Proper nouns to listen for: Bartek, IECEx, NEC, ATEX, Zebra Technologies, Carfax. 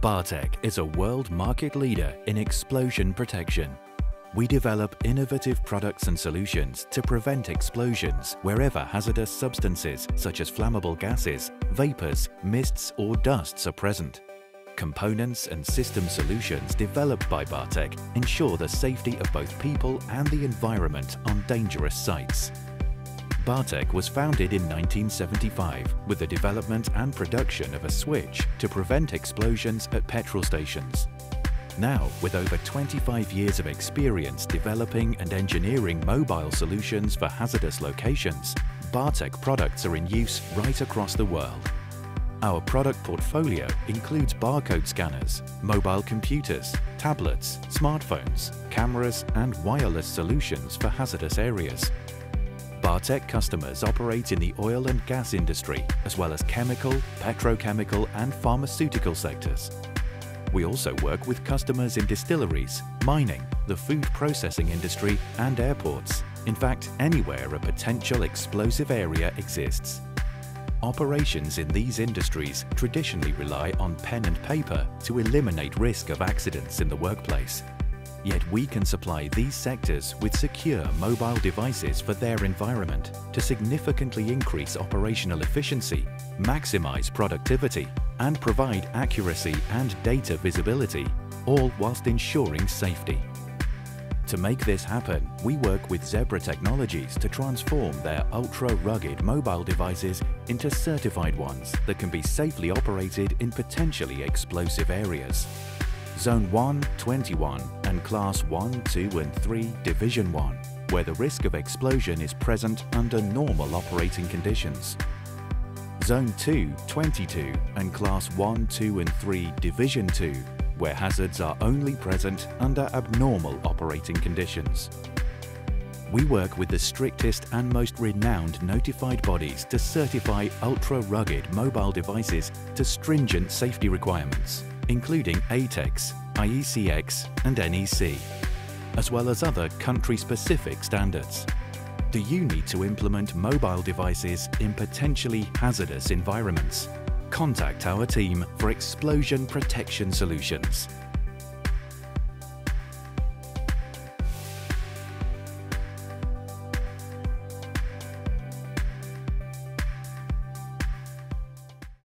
Bartek is a world market leader in explosion protection. We develop innovative products and solutions to prevent explosions wherever hazardous substances such as flammable gases, vapors, mists or dusts are present. Components and system solutions developed by Bartek ensure the safety of both people and the environment on dangerous sites. Bartek was founded in 1975 with the development and production of a switch to prevent explosions at petrol stations. Now, with over 25 years of experience developing and engineering mobile solutions for hazardous locations, Bartek products are in use right across the world. Our product portfolio includes barcode scanners, mobile computers, tablets, smartphones, cameras and wireless solutions for hazardous areas. Bartek customers operate in the oil and gas industry, as well as chemical, petrochemical and pharmaceutical sectors. We also work with customers in distilleries, mining, the food processing industry and airports. In fact, anywhere a potential explosive area exists. Operations in these industries traditionally rely on pen and paper to eliminate risk of accidents in the workplace. Yet we can supply these sectors with secure mobile devices for their environment to significantly increase operational efficiency, maximize productivity, and provide accuracy and data visibility, all whilst ensuring safety. To make this happen, we work with Zebra Technologies to transform their ultra-rugged mobile devices into certified ones that can be safely operated in potentially explosive areas. Zone 1, 21 and Class 1, 2 and 3, Division 1, where the risk of explosion is present under normal operating conditions. Zone 2, 22 and Class 1, 2 and 3, Division 2, where hazards are only present under abnormal operating conditions. We work with the strictest and most renowned notified bodies to certify ultra-rugged mobile devices to stringent safety requirements, including ATEX, IECEx and NEC, as well as other country-specific standards. Do you need to implement mobile devices in potentially hazardous environments? Contact our team for explosion protection solutions.